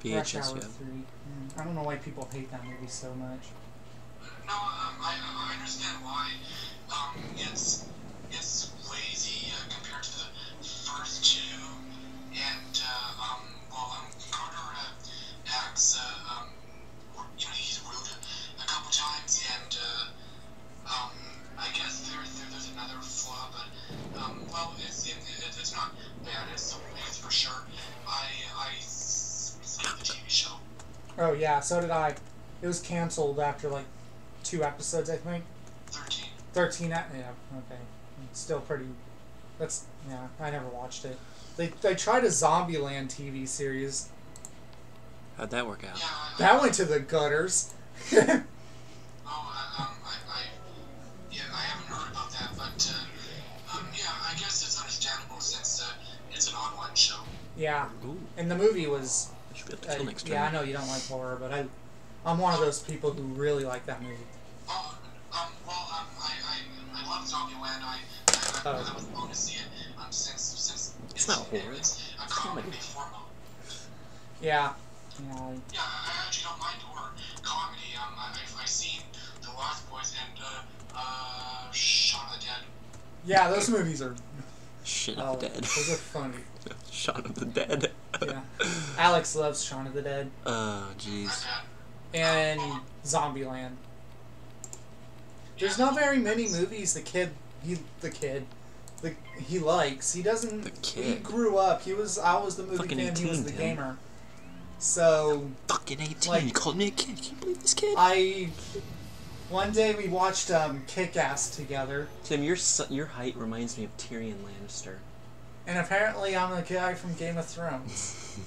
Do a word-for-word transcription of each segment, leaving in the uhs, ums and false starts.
V H S, Rush Hour yeah. three. Mm. I don't know why people hate that movie so much. No, um, I, I understand why. Um, it's it's lazy uh, compared to the first two, and uh, um, well, um, Carter uh, acts, uh, um, you know, he's rude a couple times, and uh, um, I guess there, there there's another flaw, but um, well, it's it, it, it's not bad. It's it's for sure. I I skipped the T V show. Oh yeah, so did I. It was canceled after like. Two episodes, I think. Thirteen. Thirteen. Yeah. Okay. It's still pretty. That's yeah. I never watched it. They they tried a Zombieland T V series. How'd that work out? Yeah, that I, went to the gutters. oh, I, um, I, I, yeah, I haven't heard about that, but uh, um, yeah, I guess it's understandable since uh, it's an online show. Yeah. Ooh. And the movie was. I should be able to kill uh, next yeah, turn. I know you don't like horror, but I. I'm one of those people who really like that movie. Oh, um, well, um, I, I, I love Zombieland. I, I, I, oh. I was going to see it, um, since, since it's, it's not horror. It's a comedy form of. Yeah. Yeah. Yeah, I actually don't mind horror comedy. Um, I, I've, I've seen The Lost Boys and uh, uh, Shaun of the Dead. Yeah, those movies are. Shit oh, of the Dead. Those are funny. Shaun of the Dead. yeah. Alex loves Shaun of the Dead. Oh, jeez. And Zombieland. There's not very many movies the kid he the kid the he likes. He doesn't. The kid. He grew up. He was. I was the movie fucking fan. eighteen, he was the gamer. Dude. So. Fucking eighteen. Like, you called me a kid. Can you believe this kid? I. One day we watched um, Kick-Ass together. Tim, your your height reminds me of Tyrion Lannister. And apparently, I'm the guy from Game of Thrones.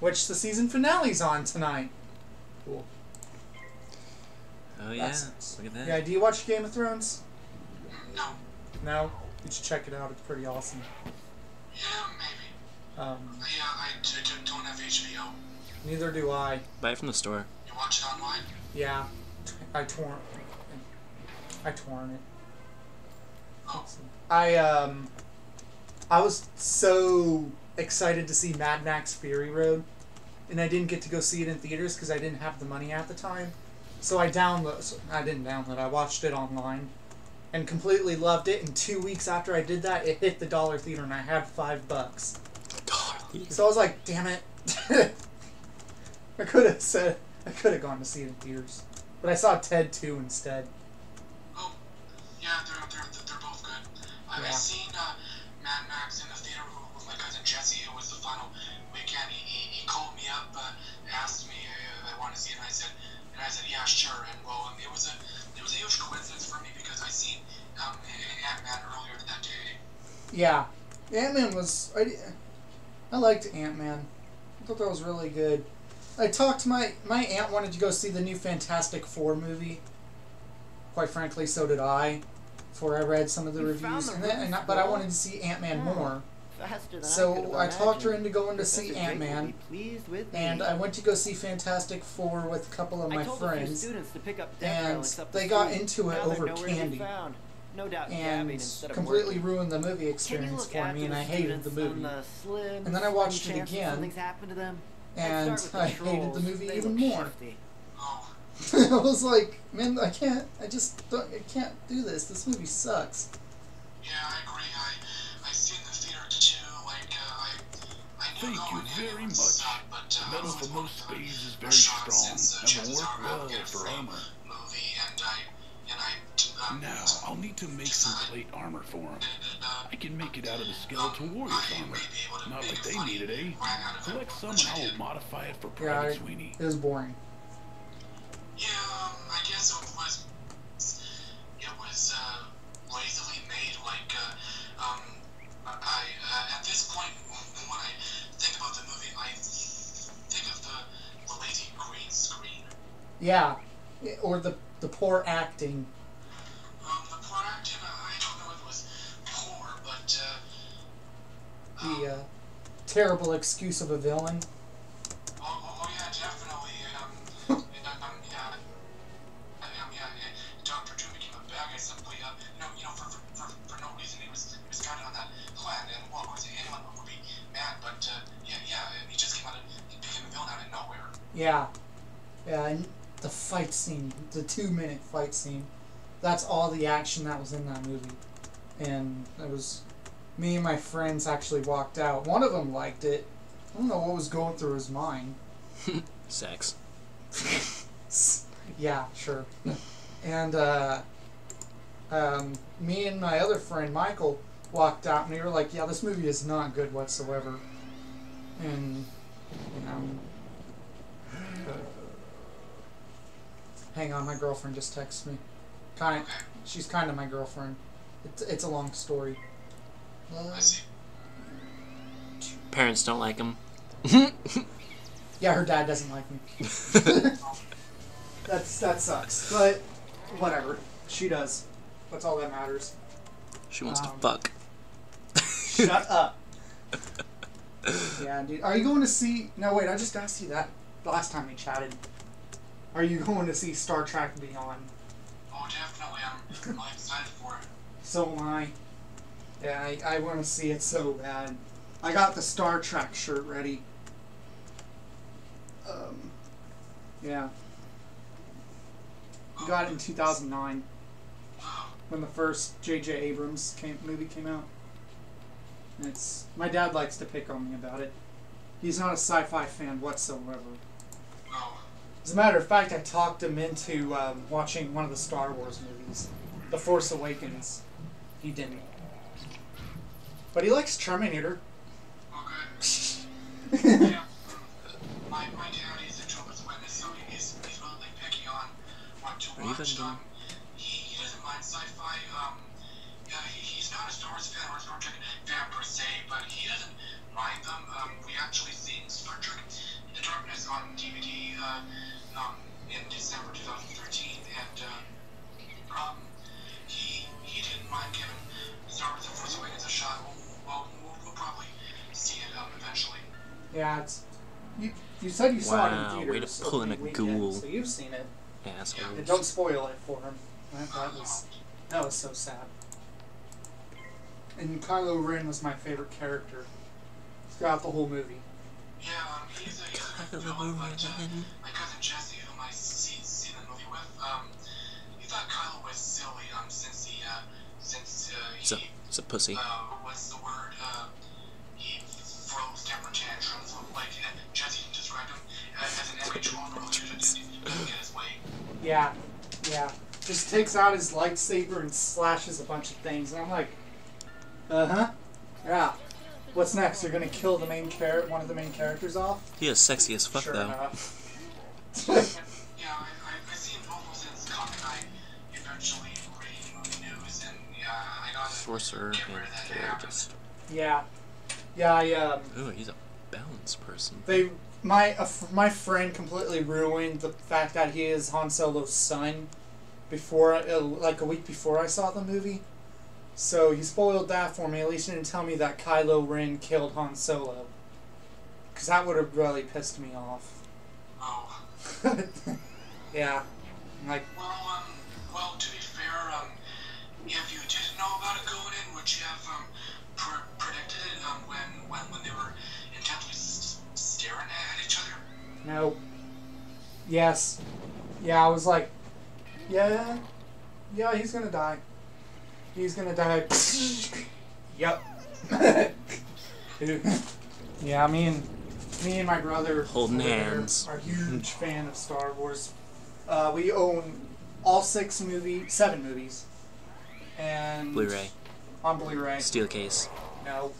Which the season finale's on tonight. Cool. Oh yeah, that's, look at that. Yeah, do you watch Game of Thrones? No. No? You should check it out, it's pretty awesome. Yeah, maybe. Um, yeah, I don't have H B O. Neither do I. Buy it from the store. You watch it online? Yeah. I torn I torn it. Oh. I, um... I was so... excited to see Mad Max Fury Road, and I didn't get to go see it in theaters because I didn't have the money at the time. So I download. So I didn't download. I watched it online, and completely loved it. And two weeks after I did that, it hit the dollar theater, and I had five bucks. Dollar theater. So I was like, "Damn it!" I could have said I could have gone to see it in theaters, but I saw Ted two instead. Oh, yeah, they're they're they're both good. I've yeah. seen uh, Mad Max in the theater. Jesse, it was the final weekend. He, he, he called me up, uh, asked me if I wanted to see it, and I said, and I said, yeah, sure. And well, um, it was a, it was a huge coincidence for me because I seen um, Ant-Man earlier that day. Yeah, Ant-Man was. I, I liked Ant-Man. I thought that was really good. I talked to my my aunt wanted to go see the new Fantastic Four movie. Quite frankly, so did I. Before I read some of the you reviews, the and then, and I, but I wanted to see Ant-Man oh. more. So I, I talked her into going to see Ant-Man, and I went to go see Fantastic Four with a couple of my friends, and they got into it over candy, and completely ruined the movie experience for me, and I hated the movie. And then I watched it again, and I hated the movie even more. I was like, man, I can't, I just don't, I can't do this, this movie sucks. Yeah, I agree, I... I've seen the theater too, like, uh, I, I knew Thank going you very in, much. Suck, but, uh, the metal for most bays is very strong, since, uh, and will work well for armor. Movie, and I, and I, um, now, I'll need to make some plate armor for him. Uh, I can make it out of the skeletal um, warrior's armor. Not like they need it, eh? Collect some and I'll modify it for Private yeah, Sweeney. It was boring. Yeah, um, I guess it was, it was, uh, lazily made, like, uh, um, I, uh, at this point, when I think about the movie, I think of the, the lazy green screen. Yeah, or the the poor acting. Um, the poor acting, I don't know if it was poor, but, uh... Um, the, uh, terrible excuse of a villain. Oh, oh, oh yeah, definitely. Um, um, yeah, um, yeah, Doctor Doom became a bad guy simply, uh, no, you know, for, for, for, for no reason, he was, he was kind of on that... plan and what was anyone would be mad, but uh, yeah, yeah, he just. Yeah. Yeah, and the fight scene, the two-minute fight scene, that's all the action that was in that movie. And it was... me and my friends actually walked out. One of them liked it. I don't know what was going through his mind. Sex. Yeah, sure. And, uh... Um, me and my other friend, Michael, walked out and we were like, yeah, this movie is not good whatsoever. And, you know... Uh, hang on, my girlfriend just texted me. Kind, she's kind of my girlfriend. It's, it's a long story. Uh, I see. Parents don't like him. Yeah, her dad doesn't like me. That's that sucks, but whatever. She does. That's all that matters. She wants um, to fuck. Shut up. Yeah, dude. Are you going to see? No, wait. I just asked you that the last time we chatted. Are you going to see Star Trek Beyond? Oh, definitely. I'm really excited for it. So am I. Yeah, I, I want to see it so bad. I got the Star Trek shirt ready. Um, yeah. Got it in two thousand nine. When the first J J Abrams came, movie came out. And it's, my dad likes to pick on me about it. He's not a sci-fi fan whatsoever. As a matter of fact, I talked him into um, watching one of the Star Wars movies, The Force Awakens. He didn't. But he likes Terminator. Okay. Yeah. My, my dad is a Jehovah's witness, so he's, he's really picky on what to watch. Um, he, he doesn't mind sci-fi. Um, uh, he, he's not a Star Wars fan or a Star Trek fan per se, but he doesn't mind them. Um, we actually seen Star Trek the Darkness on D V D uh, um, in December two thousand thirteen, and uh, um, he, he didn't mind giving Star Wars The Force Awakens a shot. Well, we'll, we'll probably see it um, eventually. Yeah, it's, you, you said you wow, saw it in theaters. Way to so pull in a ghoul. So you've seen it. Yeah, that's yeah. And don't spoil it for him. That, that, was, that was so sad. And Kylo Ren was my favorite character throughout the whole movie. Yeah, um, he's a, he's a villain, but uh, my cousin Jesse, whom I see, see the movie with, um, he thought Kylo was silly um, since he... Uh, Since uh, he, it's, a, it's a pussy. Uh, what's the word? Uh, he throws temper tantrums. Like uh, Jesse described him uh, as an angry troll who doesn't get his way. Yeah, yeah. Just takes out his lightsaber and slashes a bunch of things, and I'm like, uh huh, yeah. What's next? You're gonna kill the main char one of the main characters off? He is sexy as fuck sure though. Yeah, I, I, I've seen both since Comic Night. Eventually, reading movie news and. Sorcerer and therapist. Yeah, yeah, I, um... Ooh, he's a balanced person. They, my, uh, my friend completely ruined the fact that he is Han Solo's son before, uh, like a week before I saw the movie. So he spoiled that for me. At least he didn't tell me that Kylo Ren killed Han Solo, because that would have really pissed me off. Oh. Yeah. Like. Well, um, well, to be fair, um. If you didn't know about it going in, would you have um, pr predicted it um, when, when when they were intently s staring at each other? No. Yes. Yeah, I was like, yeah, yeah, he's gonna die. He's gonna die. Yep. Yeah, me and me and my brother holding hands are huge fan of Star Wars. Uh, we own all six movie, seven movies. And Blu-ray. On Blu-ray. Steel case. No.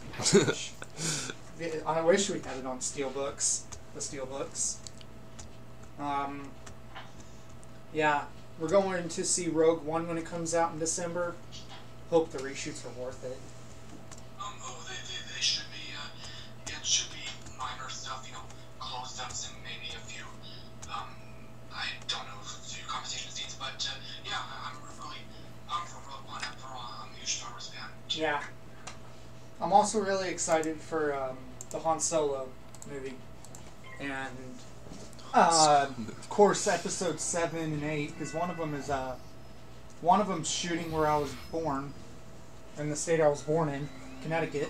I wish we had it on Steelbooks. The Steelbooks. Um, yeah. We're going to see Rogue One when it comes out in December. Hope the reshoots are worth it. Um, oh, they, they, they should be, uh, it should be minor stuff, you know, close-ups and maybe a few, um, I don't know, a few conversation scenes, but, uh, yeah, I'm really... I'm for Rogue One, I'm for I'm a huge Star Wars fan. Yeah. I'm also really excited for um, the Han Solo movie. And, uh, of course, episode seven and eight, because one of them is, uh, one of them's shooting where I was born, in the state I was born in, Connecticut.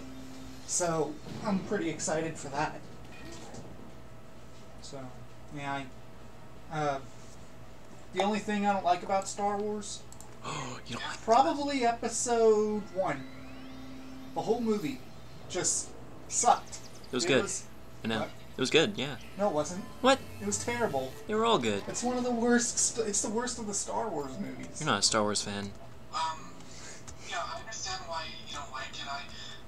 So, I'm pretty excited for that. So, Yeah, I, uh, the only thing I don't like about Star Wars, oh, you don't like probably that. Episode one. The whole movie just sucked. It was it good. Was, I know. What? It was good, yeah. No, it wasn't. What? It was terrible. They were all good. It's one of the worst. It's the worst of the Star Wars movies. You're not a Star Wars fan. Um, yeah, I understand why you don't like it. I,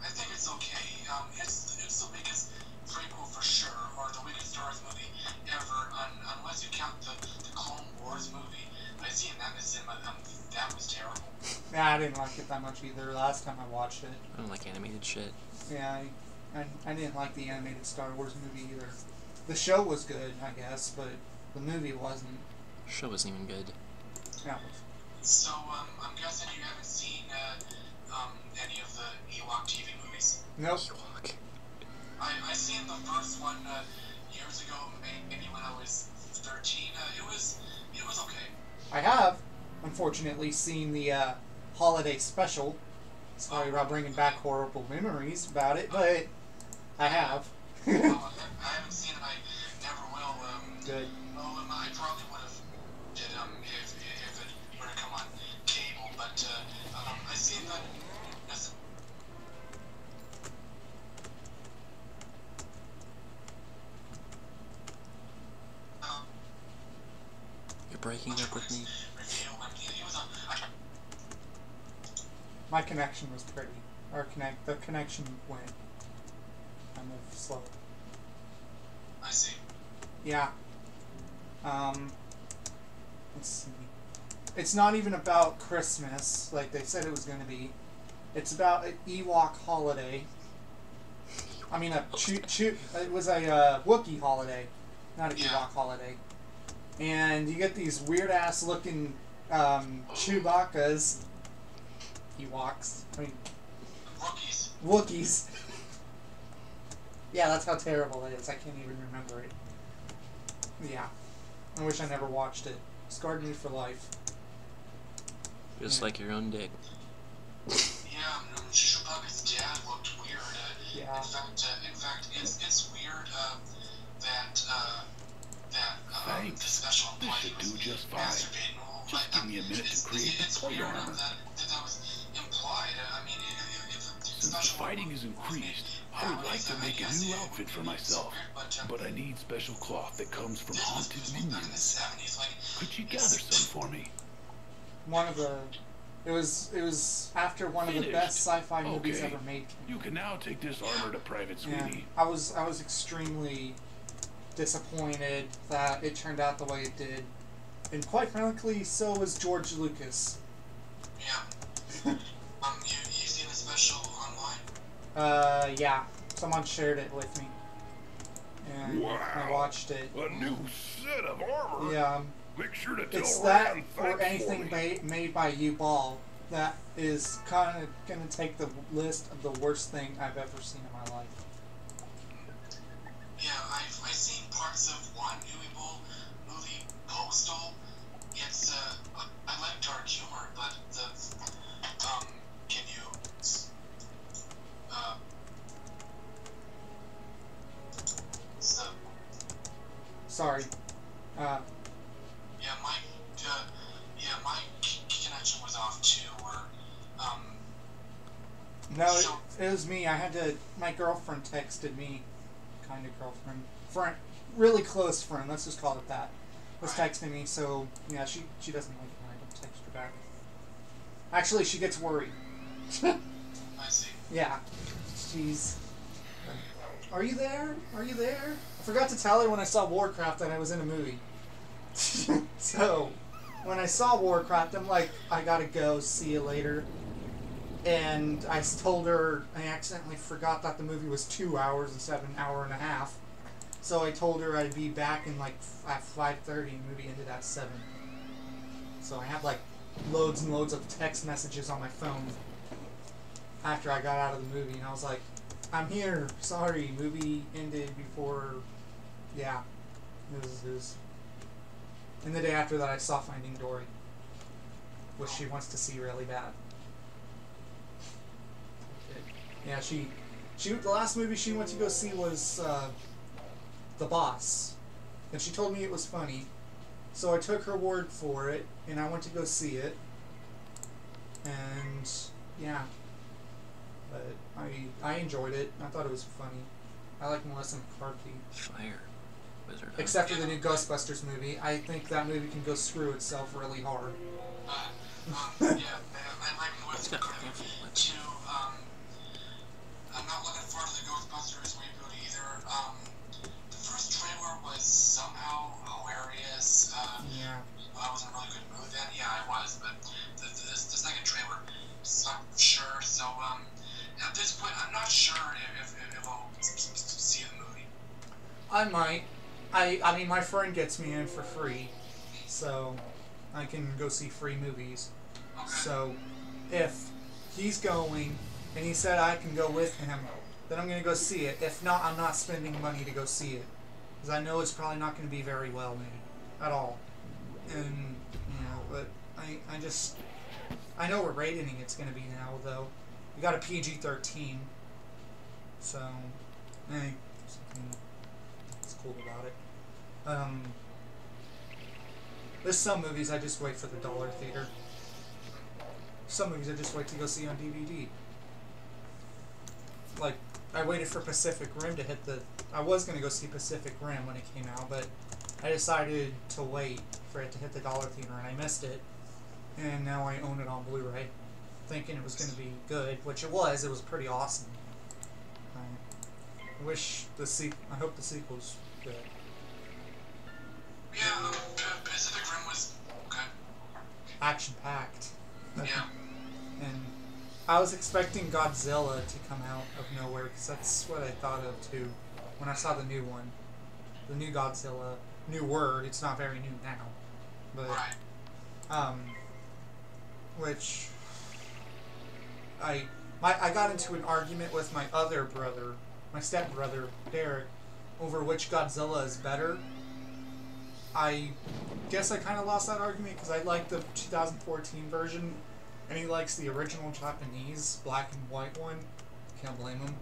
I think it's okay. Um, it's it's the biggest prequel for sure, or the biggest Star Wars movie ever, un, unless you count the, the Clone Wars movie. I seen that in the cinema. Um, that was terrible. Yeah, I didn't like it that much either. Last time I watched it. I don't like animated shit. Yeah. I, I, I didn't like the animated Star Wars movie either. The show was good, I guess, but the movie wasn't. The show wasn't even good. Yeah. So, um, I'm guessing you haven't seen, uh, um, any of the Ewok T V movies? Nope. Ewok. I, I seen the first one, uh, years ago, maybe when I was thirteen. Uh, it was, it was okay. I have, unfortunately, seen the, uh, holiday special. Sorry about bringing back horrible memories about it, but... I have. Well, I haven't seen it. I never will. Um, Good. Well, I probably would have did um if if it were to come on cable, but uh, um, I seen that. That's... Um, You're breaking up with me. My connection was pretty. Our connect the connection went. I moved slow. I see. Yeah. Um. Let's see. It's not even about Christmas, like they said it was going to be. It's about an Ewok holiday. I mean, a choo choo. It was a uh, Wookiee holiday, not an yeah. Ewok holiday. And you get these weird ass looking um, Chewbacca's. Ewoks. I mean, Wookiees. Wookiees. Yeah, that's how terrible it is. I can't even remember it. Yeah. I wish I never watched it. Scarred me for life. Just yeah. like your own dick. Yeah, um, Chewbacca's dad looked weird. Uh, yeah. In fact, uh, in fact, it's it's weird uh, that uh, that um, the special employee was masturbating. Just give me a minute to create the play armor. Since the fighting has increased, I would like to make a new outfit for myself, but I need special cloth that comes from haunted minions. Could you gather some for me? One of the... It was it was after one of the best sci-fi movies okay. ever made. You can now take this armor to Private Sweeney. Yeah, I was I was extremely disappointed that it turned out the way it did. And quite frankly, so was George Lucas. Yeah. um, you, you seen the special online? Uh, yeah. Someone shared it with me. And wow. I watched it. A new set of armor? Yeah. Um, Make sure to tell it's that or anything made, made by U-Ball that is kind of going to take the list of the worst thing I've ever seen in my life. Yeah, I've, I've seen parts of one U-Ball movie, Postal. It's, uh, I like dark humor, but the, um, can you, uh, so. Sorry, uh. Yeah, my, uh, yeah, my connection was off too, or, um. No, so it, it was me, I had to, my girlfriend texted me, kind of girlfriend, friend, really close friend, let's just call it that. Was texting me, so yeah, she she doesn't like when I don't text her back. Actually, she gets worried. I see. Yeah, she's. Are you there? Are you there? I forgot to tell her when I saw Warcraft that I was in a movie. So when I saw Warcraft, I'm like, I gotta go. See you later. And I told her I accidentally forgot that the movie was two hours instead of an hour and a half. So I told her I'd be back in like at five thirty, and movie ended at seven. So I had like loads and loads of text messages on my phone after I got out of the movie, and I was like, I'm here, sorry, movie ended before, yeah. It was, it was. And the day after that I saw Finding Dory, which she wants to see really bad. Yeah, she, she the last movie she went to go see was, uh, The Boss, and she told me it was funny, so I took her word for it, and I went to go see it, and yeah, but I I enjoyed it. I thought it was funny. I like Melissa McCarthy. Fire, wizard. Except for the new Ghostbusters movie, I think that movie can go screw itself really hard. Uh, um, yeah, I like Melissa McCarthy too. Um, I'm not looking forward to the Ghostbusters reboot either. Um, the first trailer was somehow hilarious. Uh, yeah. I was in a really good mood then. Yeah, I was, but the, the, the second trailer sucked for sure. So um, at this point, I'm not sure if if, if I'll see the movie. I might. I I mean, my friend gets me in for free, so I can go see free movies. Okay. So if he's going, and he said I can go with him, then I'm going to go see it. If not, I'm not spending money to go see it. Because I know it's probably not going to be very well made at all. And, you know, but I, I just... I know what rating it's going to be now, though. We got a P G thirteen. So, eh, something that's cool about it. Um, there's some movies I just wait for the dollar theater. Some movies I just wait to go see on D V D. Like, I waited for Pacific Rim to hit the... I was going to go see Pacific Rim when it came out, but I decided to wait for it to hit the dollar theater, and I missed it. And now I own it on Blu-ray, thinking it was going to be good, which it was. It was pretty awesome. I wish the sequel... I hope the sequel's good. Yeah, um, Pacific Rim was good. Action-packed. Yeah. And... I was expecting Godzilla to come out of nowhere, because that's what I thought of, too, when I saw the new one. The new Godzilla. New word. It's not very new now. But, um, which, I, my, I got into an argument with my other brother, my stepbrother, Derek, over which Godzilla is better. I guess I kind of lost that argument, because I liked the two thousand fourteen version. And he likes the original Japanese black and white one. Can't blame him.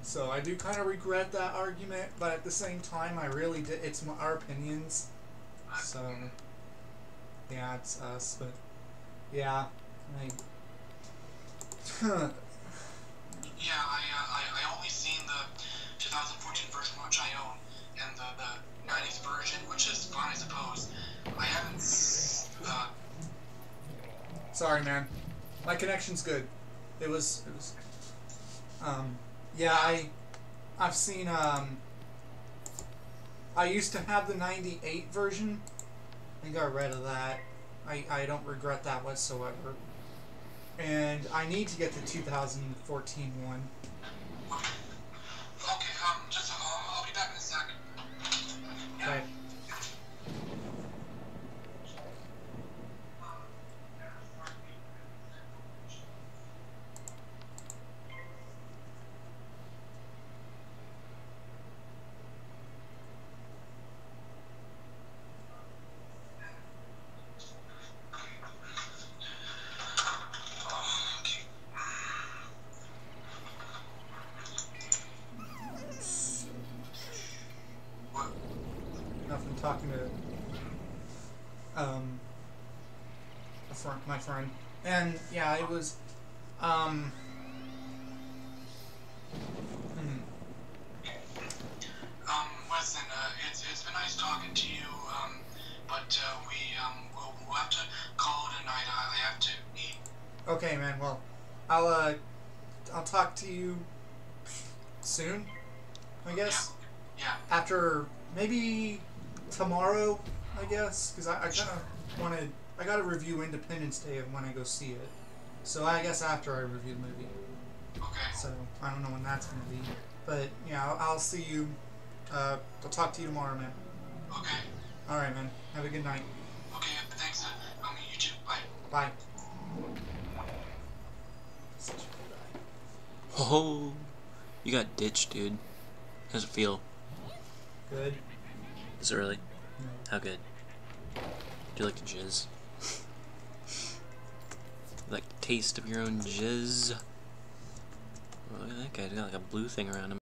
So I do kind of regret that argument, but at the same time, I really did. It's my, our opinions. So yeah, it's us. But yeah, I. yeah, I, uh, I I only seen the twenty fourteen version, which I own, and the, the nineties version, which is fine, I suppose. I haven't. Uh, Sorry, man. My connection's good. It was... It was um, yeah, I, I've seen... Um, I used to have the ninety-eight version. I got rid of that. I, I don't regret that whatsoever. And I need to get the two thousand fourteen one. Okay, um, just... I'll, I'll be back in a second. Yeah. Okay. And yeah, it was, um, um, listen, uh, it's, it's been nice talking to you, um, but, uh, we, um, we'll, we'll have to call it a night. I have to eat. Okay, man, well, I'll, uh, I'll talk to you soon, I guess. Yeah. yeah. After, maybe tomorrow, I guess, because I, I kind of want to... I gotta review Independence Day when I go see it. So I guess after I review the movie. Okay. So I don't know when that's gonna be. But yeah, I'll, I'll see you. Uh, I'll talk to you tomorrow, man. Okay. Alright, man. Have a good night. Okay, thanks. I'll meet you too. Bye. Bye. Such a cool guy. Oh, you got ditched, dude. How's it feel? Good. Is it really? No. How good? Do you like the jizz? Like taste of your own jizz. Well, look at that guy, he's got like a blue thing around him.